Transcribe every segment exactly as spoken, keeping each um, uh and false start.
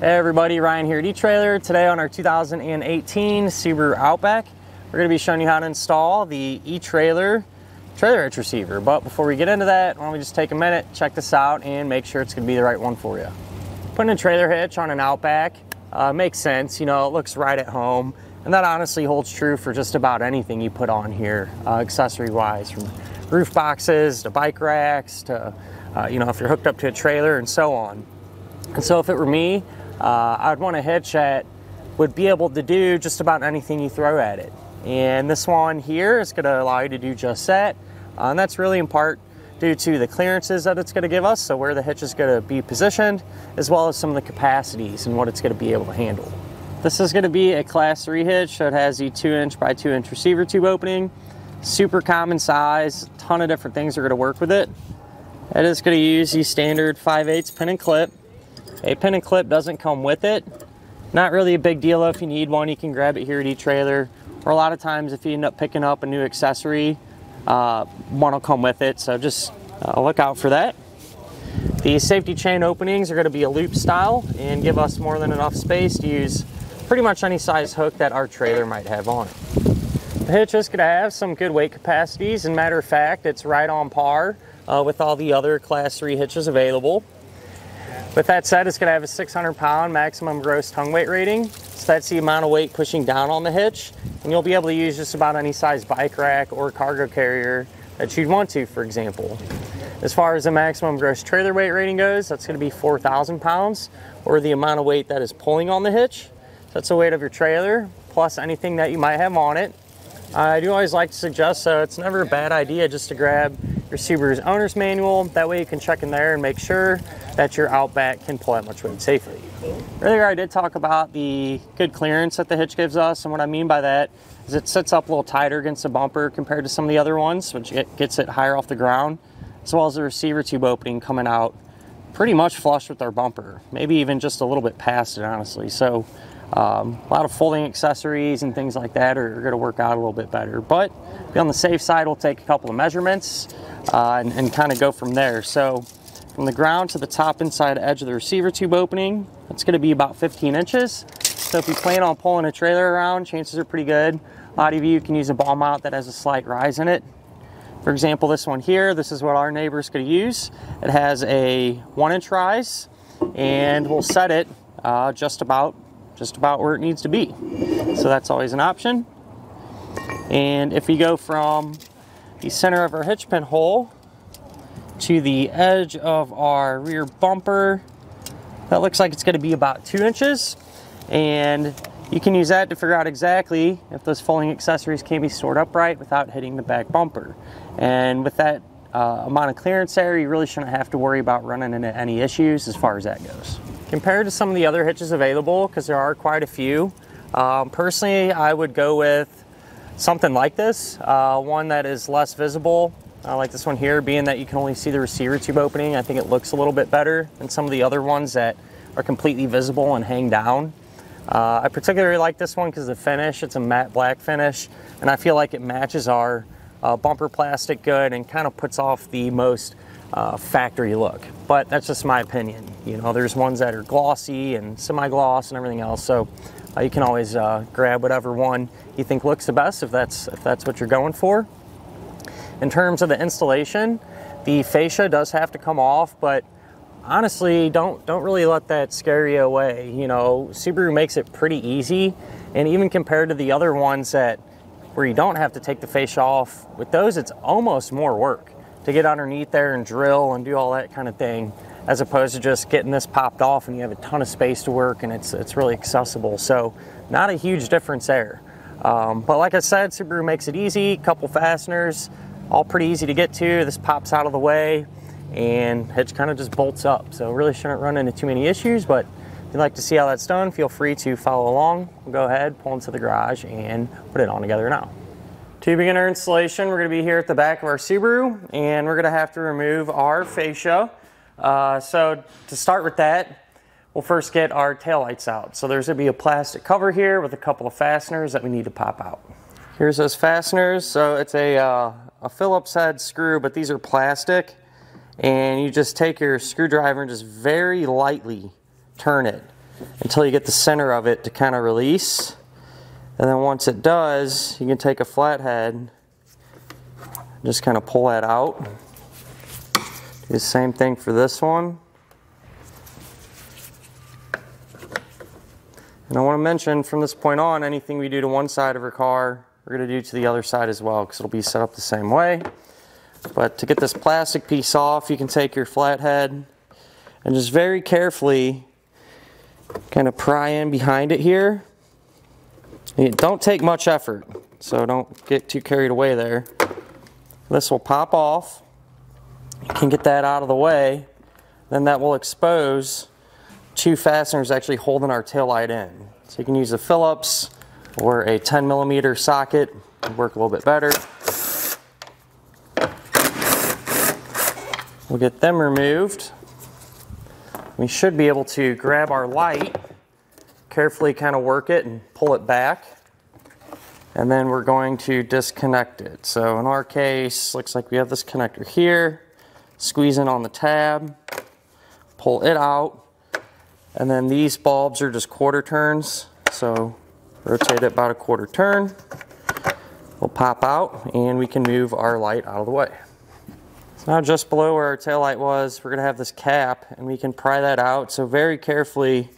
Hey everybody, Ryan here at etrailer. Today on our two thousand eighteen Subaru Outback, we're going to be showing you how to install the etrailer trailer hitch receiver. But before we get into that, why don't we just take a minute, check this out, and make sure it's going to be the right one for you. Putting a trailer hitch on an Outback uh, makes sense. You know, it looks right at home, and that honestly holds true for just about anything you put on here, uh, accessory-wise, from roof boxes to bike racks to, uh, you know, if you're hooked up to a trailer and so on. And so if it were me, Uh, I'd want a hitch that would be able to do just about anything you throw at it. And this one here is going to allow you to do just that. Uh, and that's really in part due to the clearances that it's going to give us, so where the hitch is going to be positioned, as well as some of the capacities and what it's going to be able to handle. This is going to be a class three hitch, so it has the two inch by two inch receiver tube opening. Super common size, a ton of different things are going to work with it. It is going to use the standard five eighths pin and clip. A pin and clip doesn't come with it. Not really a big deal. If you need one, you can grab it here at etrailer. Or a lot of times if you end up picking up a new accessory, uh, one will come with it. So just uh, look out for that. The safety chain openings are going to be a loop style and give us more than enough space to use pretty much any size hook that our trailer might have on it. The hitch is going to have some good weight capacities. And matter of fact, it's right on par uh, with all the other class three hitches available. With that said, it's going to have a six hundred pound maximum gross tongue weight rating. So that's the amount of weight pushing down on the hitch. And you'll be able to use just about any size bike rack or cargo carrier that you'd want to, for example. As far as the maximum gross trailer weight rating goes, that's going to be four thousand pounds, or the amount of weight that is pulling on the hitch. So that's the weight of your trailer, plus anything that you might have on it. I do always like to suggest, so it's never a bad idea just to grab your Subaru's owner's manual. That way you can check in there and make sure that your Outback can pull that much weight safely. Earlier I did talk about the good clearance that the hitch gives us, and what I mean by that is it sits up a little tighter against the bumper compared to some of the other ones, which gets it higher off the ground, as well as the receiver tube opening coming out pretty much flush with our bumper, maybe even just a little bit past it, honestly. So um, a lot of folding accessories and things like that are, are going to work out a little bit better. But be on the safe side, we'll take a couple of measurements Uh, and, and kind of go from there. So from the ground to the top inside edge of the receiver tube opening, it's going to be about fifteen inches. So if you plan on pulling a trailer around, chances are pretty good a lot of you can use a ball mount that has a slight rise in it. For example, this one here, this is what our neighbor's going to use. It has a one inch rise, and we'll set it uh, just about just about where it needs to be. So that's always an option. And if we go from the center of our hitch pin hole to the edge of our rear bumper, that looks like it's going to be about two inches, and you can use that to figure out exactly if those folding accessories can be stored upright without hitting the back bumper. And with that uh, amount of clearance there, you really shouldn't have to worry about running into any issues as far as that goes. Compared to some of the other hitches available, because there are quite a few, um, personally I would go with something like this, uh, one that is less visible, uh, like this one here, being that you can only see the receiver tube opening. I think it looks a little bit better than some of the other ones that are completely visible and hang down. Uh, I particularly like this one because the finish, it's a matte black finish, and I feel like it matches our uh, bumper plastic good and kind of puts off the most uh, factory look. But that's just my opinion. You know, there's ones that are glossy and semi-gloss and everything else. So Uh, you can always uh, grab whatever one you think looks the best if that's, if that's what you're going for. In terms of the installation, the fascia does have to come off, but honestly, don't, don't really let that scare you away. You know, Subaru makes it pretty easy, and even compared to the other ones that where you don't have to take the fascia off, with those it's almost more work to get underneath there and drill and do all that kind of thing, as opposed to just getting this popped off and you have a ton of space to work, and it's, it's really accessible. So not a huge difference there. Um, but like I said, Subaru makes it easy. Couple fasteners, all pretty easy to get to. This pops out of the way and hitch kind of just bolts up. So really shouldn't run into too many issues, but if you'd like to see how that's done, feel free to follow along. We'll go ahead, pull into the garage, and put it on together now. To begin our installation, we're gonna be here at the back of our Subaru, and we're gonna have to remove our fascia. Uh, so to start with that, we'll first get our taillights out. So there's gonna be a plastic cover here with a couple of fasteners that we need to pop out. Here's those fasteners. So it's a, uh, a Phillips head screw, but these are plastic, and you just take your screwdriver and just very lightly turn it until you get the center of it to kind of release. And then once it does, you can take a flathead, just kind of pull that out. Do the same thing for this one. And I want to mention, from this point on, anything we do to one side of our car, we're going to do to the other side as well, because it'll be set up the same way. But to get this plastic piece off, you can take your flathead and just very carefully kind of pry in behind it here. And it don't take much effort, so don't get too carried away there. This will pop off. You can get that out of the way. Then that will expose two fasteners actually holding our taillight in. So you can use a Phillips or a ten millimeter socket. It'll work a little bit better. We'll get them removed. We should be able to grab our light, carefully kind of work it and pull it back, and then we're going to disconnect it. So in our case, looks like we have this connector here. Squeeze in on the tab, pull it out, and then these bulbs are just quarter turns, so rotate it about a quarter turn. It'll pop out and we can move our light out of the way. So now, just below where our tail light was, we're going to have this cap, and we can pry that out. So very carefully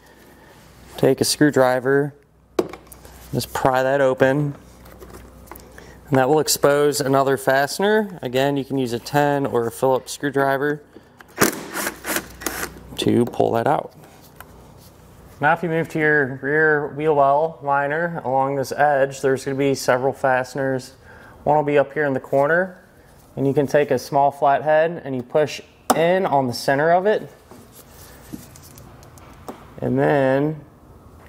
take a screwdriver, just pry that open, and that will expose another fastener. Again, you can use a ten or a Phillips screwdriver to pull that out. Now, if you move to your rear wheel well liner along this edge, there's going to be several fasteners. One will be up here in the corner, and you can take a small flathead and you push in on the center of it, and then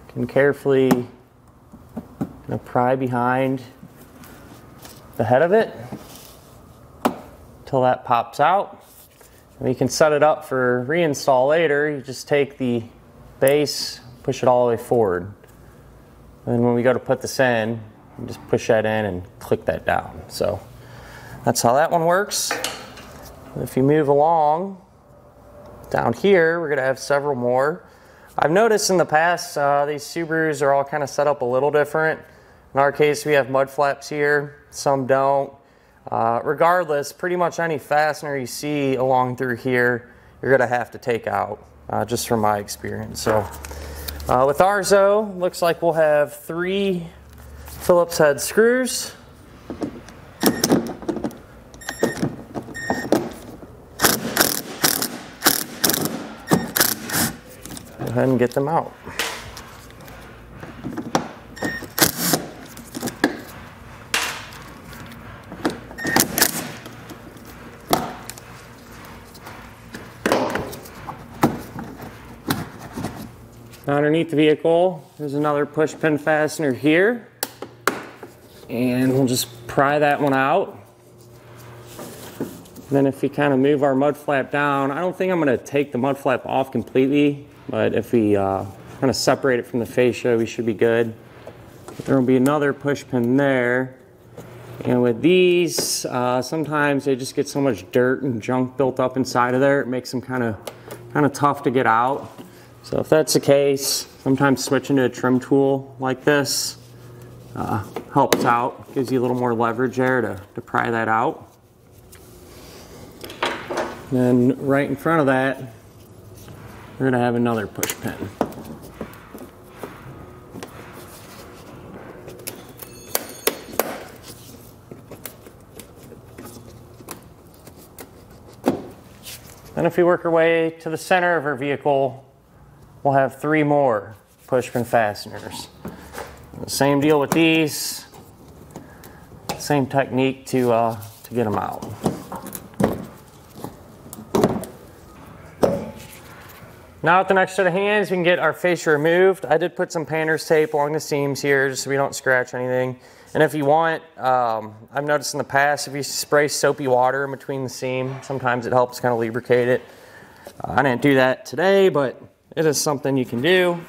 you can carefully kind of pry behind the head of it until that pops out. And you can set it up for reinstall later. You just take the base, push it all the way forward. And when we go to put this in, you just push that in and click that down. So that's how that one works. If you move along, down here, we're gonna have several more. I've noticed in the past, uh, these Subarus are all kind of set up a little different. In our case, we have mud flaps here, some don't. Uh, regardless, pretty much any fastener you see along through here, you're gonna have to take out. Uh, just from my experience. So uh, with ours though, looks like we'll have three Phillips head screws. Go ahead and get them out. Underneath the vehicle, there's another push pin fastener here, and we'll just pry that one out. And then if we kind of move our mud flap down, I don't think I'm going to take the mud flap off completely, but if we uh, kind of separate it from the fascia, we should be good. But there will be another push pin there, and with these, uh, sometimes they just get so much dirt and junk built up inside of there, it makes them kind of kind of tough to get out. So if that's the case, sometimes switching to a trim tool like this uh, helps out, gives you a little more leverage there to, to pry that out. And then right in front of that, we're going to have another push pin. Then if we work our way to the center of our vehicle, we'll have three more push pin fasteners. Same deal with these. Same technique to, uh, to get them out. Now with the next set of hands, we can get our fascia removed. I did put some painter's tape along the seams here just so we don't scratch anything. And if you want, um, I've noticed in the past, if you spray soapy water in between the seam, sometimes it helps kind of lubricate it. Uh, I didn't do that today, but it is something you can do.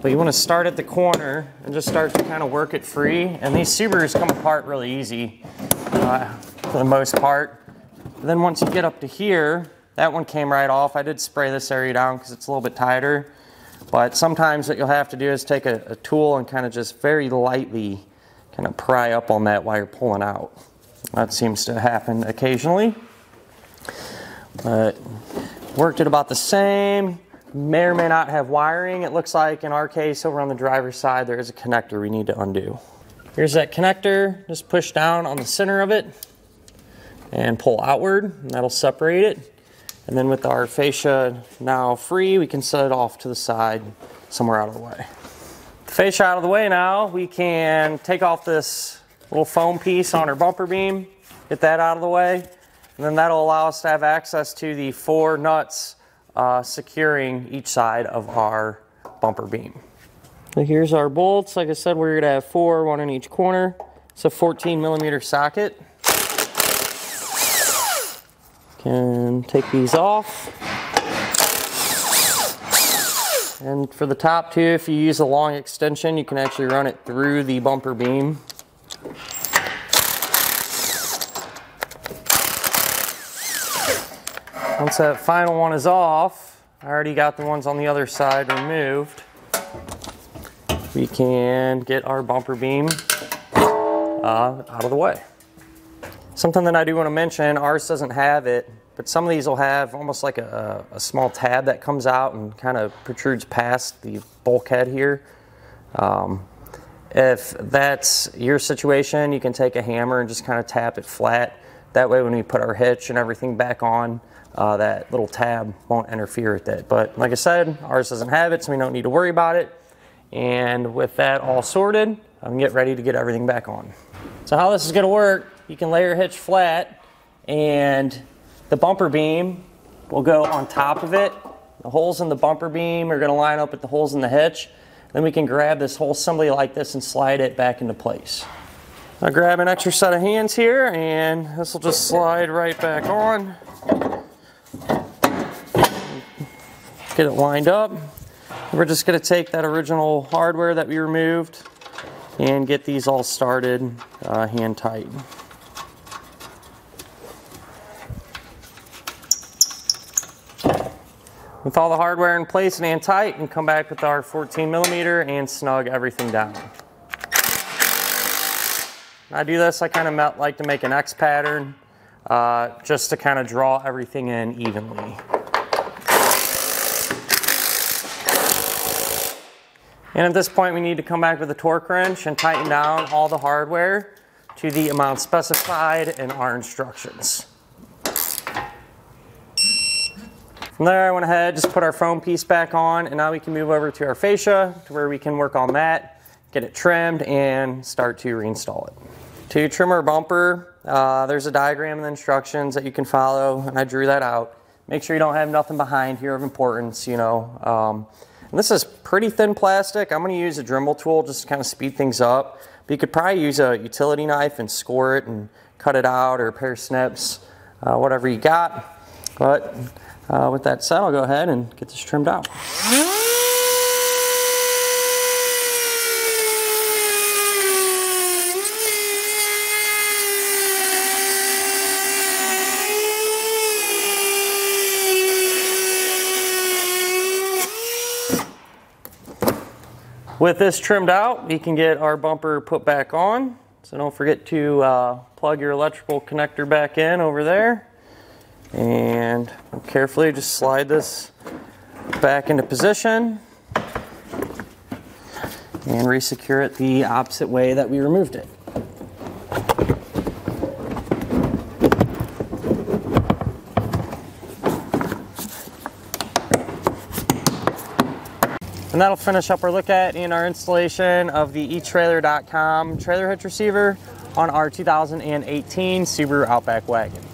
But you want to start at the corner and just start to kind of work it free. And these Subarus come apart really easy uh, for the most part. But then once you get up to here, that one came right off. I did spray this area down because it's a little bit tighter. But sometimes what you'll have to do is take a, a tool and kind of just very lightly kind of pry up on that while you're pulling out. That seems to happen occasionally. But worked it about the same. May or may not have wiring. It looks like in our case over on the driver's side there is a connector we need to undo. Here's that connector. Just push down on the center of it and pull outward, and that'll separate it. And then with our fascia now free, we can set it off to the side somewhere out of the way. Fascia out of the way now, we can take off this little foam piece on our bumper beam, get that out of the way, and then that'll allow us to have access to the four nuts uh, securing each side of our bumper beam. So here's our bolts. Like I said, we're going to have four, one in each corner. It's a fourteen millimeter socket. Can take these off. And for the top two, if you use a long extension, you can actually run it through the bumper beam. Once that final one is off, I already got the ones on the other side removed. We can get our bumper beam uh, out of the way. Something that I do want to mention, ours doesn't have it, but some of these will have almost like a, a small tab that comes out and kind of protrudes past the bulkhead here. Um, if that's your situation, you can take a hammer and just kind of tap it flat. That way when we put our hitch and everything back on, uh, that little tab won't interfere with it. But like I said, ours doesn't have it, so we don't need to worry about it. And with that all sorted, I can get ready to get everything back on. So how this is going to work, you can lay your hitch flat and the bumper beam will go on top of it. The holes in the bumper beam are going to line up with the holes in the hitch. Then we can grab this whole assembly like this and slide it back into place. I'll grab an extra set of hands here and this will just slide right back on. Get it lined up. We're just going to take that original hardware that we removed and get these all started uh, hand tight. With all the hardware in place and hand tight, and come back with our fourteen millimeter and snug everything down. When I do this, I kind of like to make an X pattern uh, just to kind of draw everything in evenly. And at this point, we need to come back with a torque wrench and tighten down all the hardware to the amount specified in our instructions. From there, I went ahead, just put our foam piece back on, and now we can move over to our fascia to where we can work on that, get it trimmed, and start to reinstall it. To trim our bumper, uh, there's a diagram in the instructions that you can follow, and I drew that out. Make sure you don't have nothing behind here of importance, you know. Um, And this is pretty thin plastic. I'm going to use a Dremel tool just to kind of speed things up. But you could probably use a utility knife and score it and cut it out, or a pair of snips, uh, whatever you got. But uh, with that said, I'll go ahead and get this trimmed out. With this trimmed out, we can get our bumper put back on. So don't forget to uh, plug your electrical connector back in over there. And carefully just slide this back into position. And resecure it the opposite way that we removed it. And that'll finish up our look at in our installation of the e trailer dot com trailer hitch receiver on our two thousand eighteen Subaru Outback wagon.